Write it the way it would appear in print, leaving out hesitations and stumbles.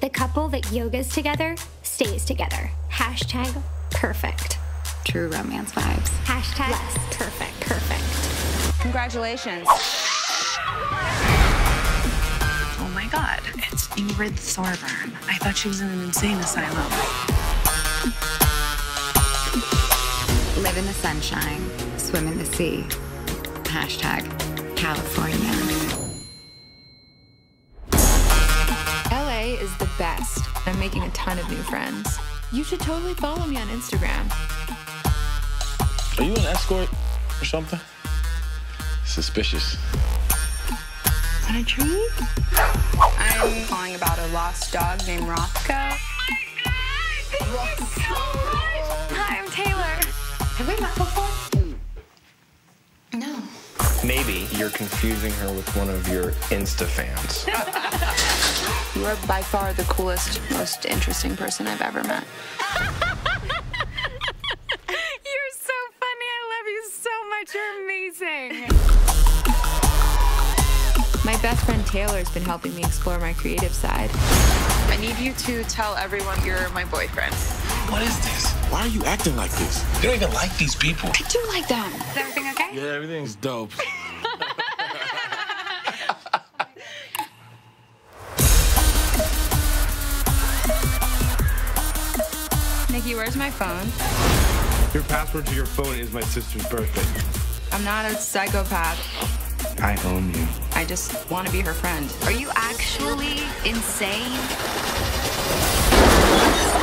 The couple that yogas together stays together. Hashtag perfect. True romance vibes. Hashtag less perfect. Perfect. Congratulations. Oh my God, it's Ingrid Thorburn. I thought she was in an insane asylum. Live in the sunshine, swim in the sea. Hashtag California. LA is the best. I'm making a ton of new friends. You should totally follow me on Instagram. Are you an escort or something? Suspicious. Want a treat? I'm calling about a lost dog named Rothko. Rothko. Hi, I'm Taylor. Have we met before? No. Maybe you're confusing her with one of your Insta fans. You are by far the coolest, most interesting person I've ever met. You're so funny. I love you so much. You're amazing. My best friend Taylor's been helping me explore my creative side. I need you to tell everyone you're my boyfriend. What is this? Why are you acting like this? You don't even like these people. I do like them. Is everything okay? Yeah, everything's dope. Nikki, where's my phone? Your password to your phone is my sister's birthday. I'm not a psychopath. I own you. I just want to be her friend. Are you actually insane?